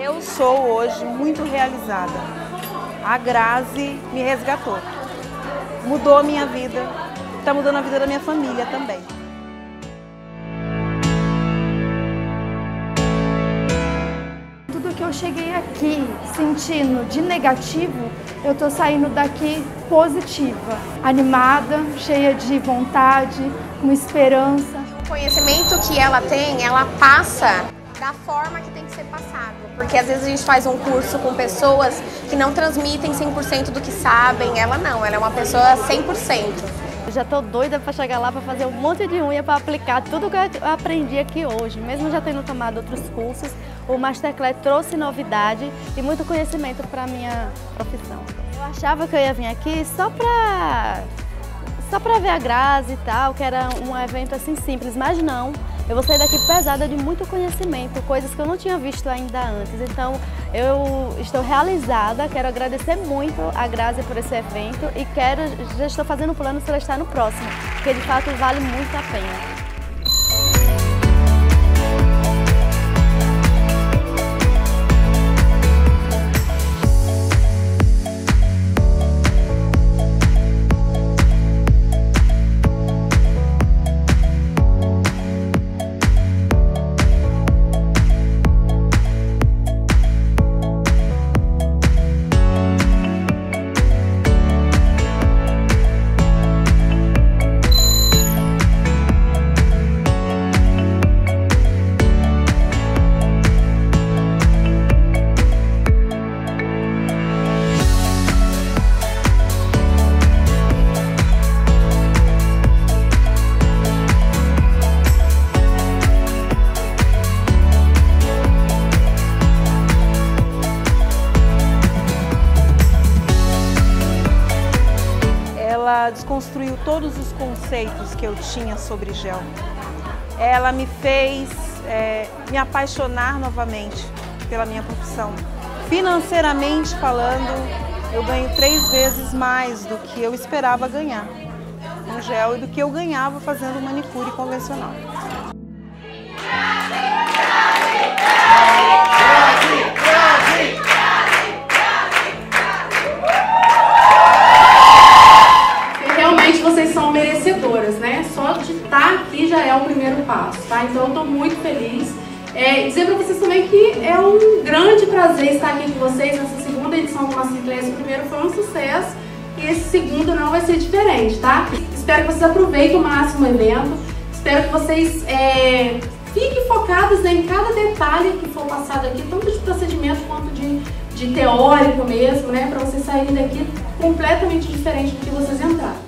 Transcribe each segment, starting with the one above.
Eu sou hoje muito realizada. A Grazi me resgatou. Mudou a minha vida. Está mudando a vida da minha família também. Tudo que eu cheguei aqui sentindo de negativo, eu estou saindo daqui positiva, animada, cheia de vontade, com esperança. O conhecimento que ela tem, ela passa da forma que tem que ser passado. Porque às vezes a gente faz um curso com pessoas que não transmitem 100% do que sabem. Ela não, ela é uma pessoa 100%. Eu já tô doida para chegar lá, para fazer um monte de unha, para aplicar tudo que eu aprendi aqui hoje. Mesmo já tendo tomado outros cursos, o Masterclass trouxe novidade e muito conhecimento para minha profissão. Eu achava que eu ia vir aqui só para ver a Grazi e tal, que era um evento assim simples, mas não. Eu vou sair daqui pesada de muito conhecimento, coisas que eu não tinha visto ainda antes. Então, eu estou realizada, quero agradecer muito a Grazi por esse evento e já estou fazendo planos para estar no próximo, porque de fato vale muito a pena. Ela desconstruiu todos os conceitos que eu tinha sobre gel. Ela me fez me apaixonar novamente pela minha profissão. Financeiramente falando, eu ganho 3 vezes mais do que eu esperava ganhar no gel e do que eu ganhava fazendo manicure convencional. Vocês são merecedoras, né? Só de estar aqui já é o primeiro passo, tá? Então eu estou muito feliz. Dizer para vocês também que é um grande prazer estar aqui com vocês nessa segunda edição do Masterclass. O primeiro foi um sucesso e esse segundo não vai ser diferente, tá? Espero que vocês aproveitem o máximo o evento. Espero que vocês fiquem focados em cada detalhe que for passado aqui, tanto de procedimento quanto de teórico mesmo, né? Para vocês saírem daqui completamente diferente do que vocês entraram.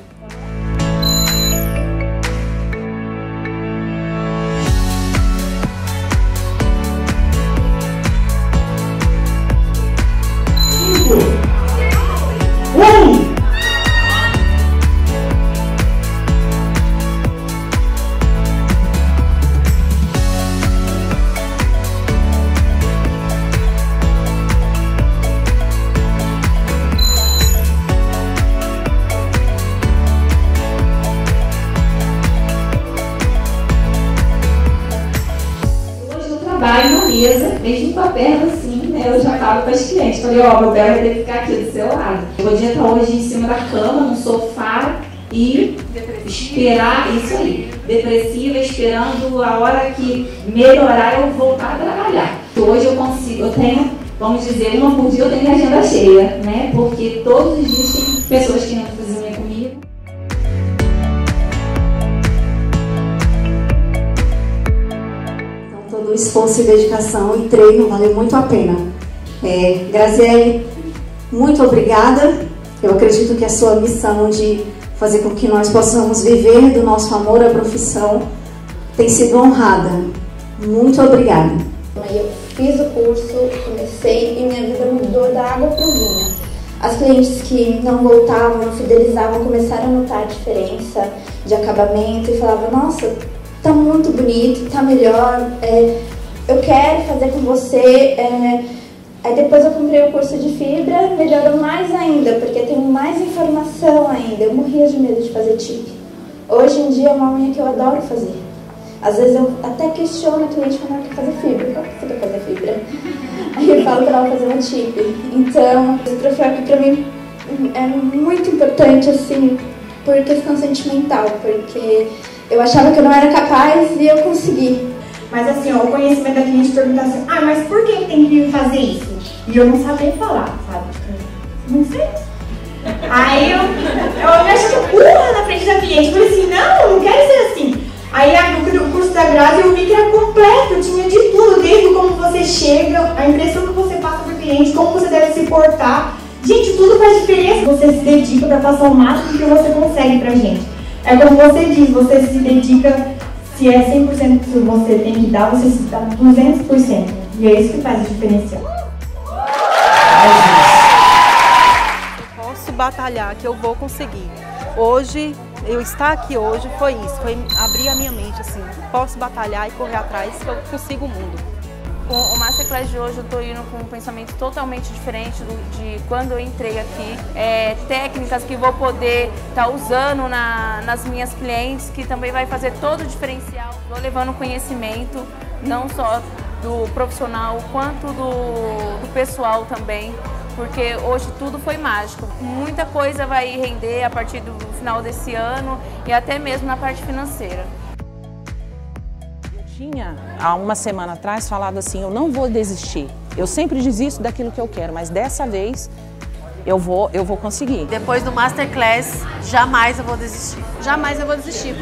Na mesa, mesmo com a perna assim, né, eu já tava com as clientes. Falei, ó, meu belo vai ter que ficar aqui do seu lado. Eu vou adiantar hoje em cima da cama, no sofá e depressiva. Esperar isso aí. Depressiva, esperando a hora que melhorar eu voltar a trabalhar. Hoje eu consigo, eu tenho, vamos dizer, uma por dia eu tenho a agenda cheia, né, porque todos os dias tem pessoas que não precisam minha comida. Esforço e dedicação e treino valeu muito a pena. Grazielle, muito obrigada. Eu acredito que a sua missão de fazer com que nós possamos viver do nosso amor à profissão tem sido honrada. Muito obrigada. Eu fiz o curso, comecei e minha vida mudou da água para o vinho. As clientes que não voltavam, não fidelizavam, começaram a notar a diferença de acabamento e falavam, nossa, tá muito bonito, tá melhor, eu quero fazer com você. Aí depois eu comprei o curso de fibra, melhorou mais ainda, porque tem mais informação ainda. Eu morria de medo de fazer tip. Hoje em dia é uma unha que eu adoro fazer. Às vezes eu até questiono a cliente como é que fazer fibra. Como é que você quer fazer fibra? Aí eu falo para ela fazer um tip. Então, esse troféu aqui para mim é muito importante, assim, por questão sentimental, porque eu achava que eu não era capaz e eu consegui. Mas assim, ó, o conhecimento da gente perguntar assim, ah, mas por que tem que fazer isso? E eu não sabia falar, sabe? Não sei. Aí eu me achava burra na frente da cliente, falei assim, não, não quero ser assim. Aí no curso da Grazi eu vi que era completo, tinha de tudo, desde como você chega, a impressão que você passa para o cliente, como você deve se portar. Gente, tudo faz diferença. Você se dedica para passar o máximo que você consegue pra gente. É como você diz, você se dedica, se é 100% que você tem que dar, você se dá 200%. E é isso que faz a diferença. Eu posso batalhar que eu vou conseguir. Hoje, eu estar aqui hoje foi isso, foi abrir a minha mente assim. Posso batalhar e correr atrás que eu consigo o mundo. O Masterclass de hoje eu estou indo com um pensamento totalmente diferente de quando eu entrei aqui. É, técnicas que vou poder estar usando nas minhas clientes, que também vai fazer todo o diferencial. Estou levando conhecimento, não só do profissional, quanto do pessoal também, porque hoje tudo foi mágico. Muita coisa vai render a partir do final desse ano e até mesmo na parte financeira. Tinha, há uma semana atrás, falado assim, eu não vou desistir. Eu sempre desisto daquilo que eu quero, mas dessa vez eu vou conseguir. Depois do Masterclass, jamais eu vou desistir. Jamais eu vou desistir.